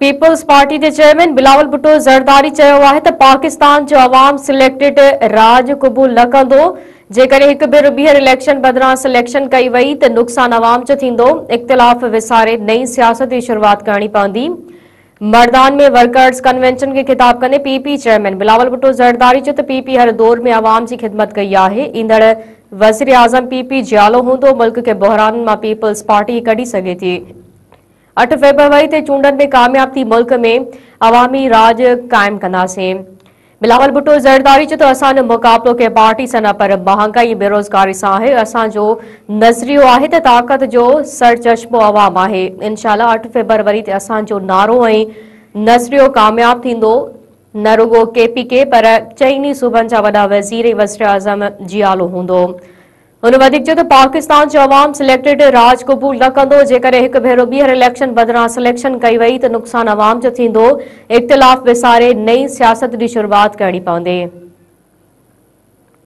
Peoples party के chairman Bilawal Bhutto Zardari है तो पाकिस्तान जो अवाम सिलेक्टेड राज क़बूल न कंदो जेकर एक भेर बीहर इलेक्शन बदरा सिलेक्शन कई वही तो नुकसान अवाम जो थींदो। इख्तिलाफ विसारे नई सियासत की शुरुआत करनी पवंदी। मर्दान में वर्कर्स कन्वेंशन के खिताब कने पीपी चेयरमैन बिलावल भुट्टो ज़रदारी चो तो पीपी हर दौर में अवाम की खिदमत कई है। ईंदड़ वज़ीर आज़म पीपी जियालो होंदो मुल्क के बहरान में पीपल्स पार्टी कढी सके थी। 8 फ़रवरी से चूंडन में कामयाब थी मुल्क में अवामी राज कायम कंदासीं। बिलावल भुट्टो ज़रदारी चो तो असानो मुकाबलो के पार्टी से न पर महंगाई बेरोजगारी से है। असो नजरियो है तो ताकत जो सरचश्मो अवाम है। इंशाल्लाह 8 फ़रवरी से असो नारो ए नजरियो कामयाब थींदो। न रुगो KPK पर चईनी सूबन जा वा वजीर वज़ीर आज़म जियालो होंदो। उन्होंने चो तो पाकिस्तान जो अवाम सिलेक्टेड राज क़बूल न कंदो जेकर एक भेरो बीहर इलेक्शन बदरा सिलेक्शन कई वही तो नुकसान अवाम जो थींदो। इख्तिलाफ विसारे नई सियासत की शुरुआत करनी पवंदी।